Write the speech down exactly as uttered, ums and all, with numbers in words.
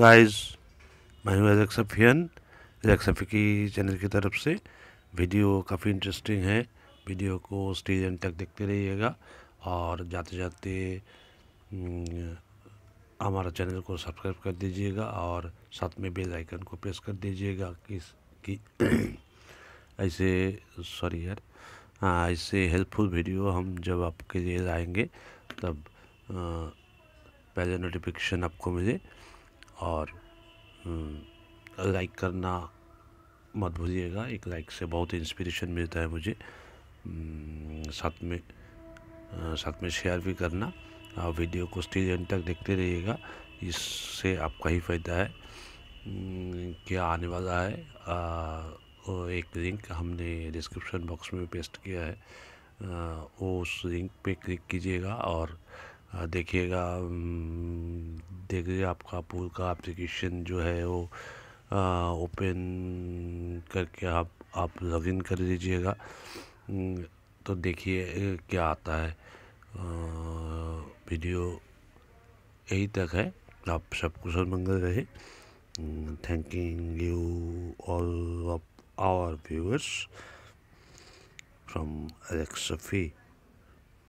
Guys, मैं हूँ Alex सैफियन, Alex Saifi की चैनल की तरफ से। वीडियो काफ़ी इंटरेस्टिंग है, वीडियो को स्टिल एंड तक देखते रहिएगा और जाते जाते हमारा चैनल को सब्सक्राइब कर दीजिएगा और साथ में बेल आइकन को प्रेस कर दीजिएगा किस कि ऐसे सॉरी यार हाँ ऐसे हेल्पफुल वीडियो हम जब आपके लिए लाएंगे तब आ, पहले नोटिफिकेशन आपको मिले। और लाइक करना मत भूलिएगा, एक लाइक से बहुत इंस्पिरेशन मिलता है मुझे। साथ में साथ में शेयर भी करना और वीडियो को स्टिल एंड तक देखते रहिएगा, इससे आपका ही फ़ायदा है। क्या आने वाला है आ, एक लिंक हमने डिस्क्रिप्शन बॉक्स में पेस्ट किया है, वो उस लिंक पे क्लिक कीजिएगा और देखिएगा देखिए आपका पूल का एप्लीकेशन जो है वो ओपन करके आप आप लॉगिन कर लीजिएगा। तो देखिए क्या आता है। आ, वीडियो यही तक है। आप सब कुशल मंगल रहे। Thanking you all of our viewers from ALEX SAIFY।